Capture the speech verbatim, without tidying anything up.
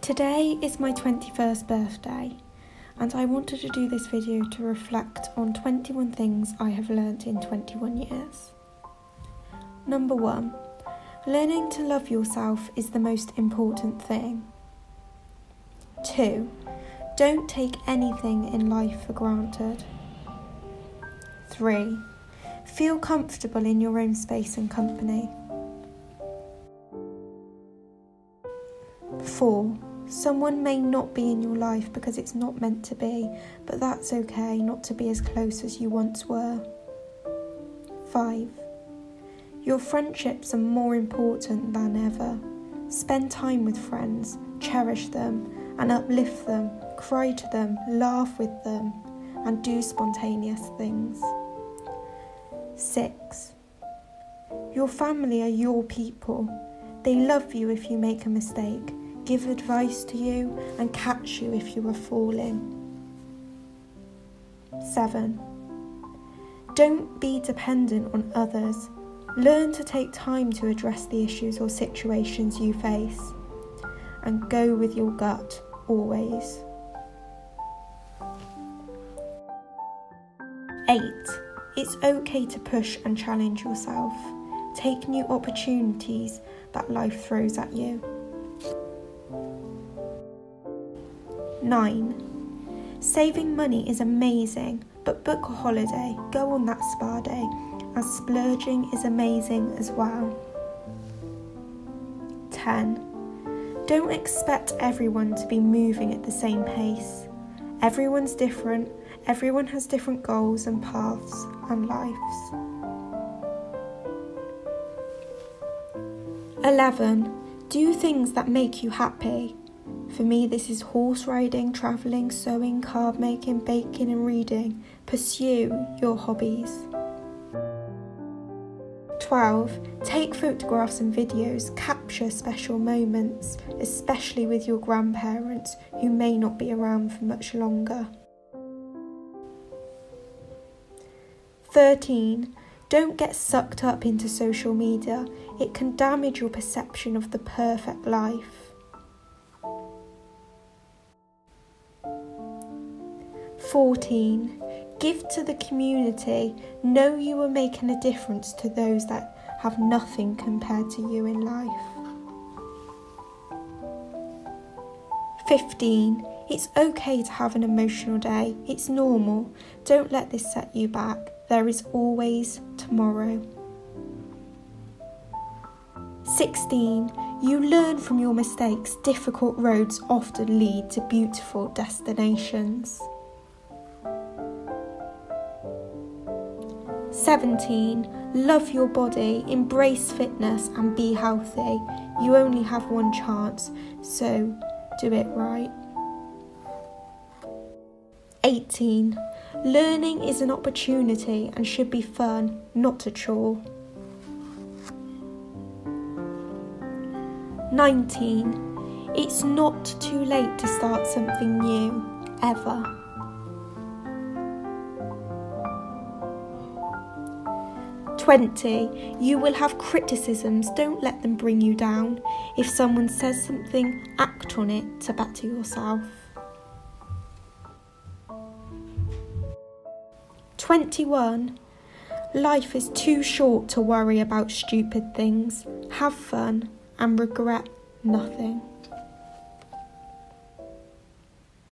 Today is my twenty-first birthday, and I wanted to do this video to reflect on twenty-one things I have learnt in twenty-one years. Number one, learning to love yourself is the most important thing. Two, don't take anything in life for granted. Three, feel comfortable in your own space and company. Four, someone may not be in your life because it's not meant to be, but that's okay not to be as close as you once were. Five, your friendships are more important than ever. Spend time with friends, cherish them and uplift them, cry to them, laugh with them and do spontaneous things. Six, your family are your people. They love you if you make a mistake, give advice to you and catch you if you are falling. Seven. Don't be dependent on others. Learn to take time to address the issues or situations you face. And go with your gut, always. Eight. It's okay to push and challenge yourself. Take new opportunities that life throws at you. Nine. Saving money is amazing, but book a holiday, go on that spa day, and splurging is amazing as well. Ten. Don't expect everyone to be moving at the same pace. Everyone's different, everyone has different goals and paths and lives. Eleven. Do things that make you happy. For me, this is horse riding, travelling, sewing, card making, baking and reading. Pursue your hobbies. Twelve. Take photographs and videos. Capture special moments, especially with your grandparents, who may not be around for much longer. Thirteen. Don't get sucked up into social media. It can damage your perception of the perfect life. Fourteen. Give to the community. Know you are making a difference to those that have nothing compared to you in life. Fifteen. It's okay to have an emotional day. It's normal. Don't let this set you back. There is always tomorrow. Sixteen. You learn from your mistakes. Difficult roads often lead to beautiful destinations. Seventeen. Love your body, embrace fitness and be healthy. You only have one chance, so do it right. Eighteen. Learning is an opportunity and should be fun, not a chore. Nineteen. It's not too late to start something new, ever. Twenty. You will have criticisms, don't let them bring you down. If someone says something, act on it to better yourself. twenty-one. Life is too short to worry about stupid things. Have fun and regret nothing.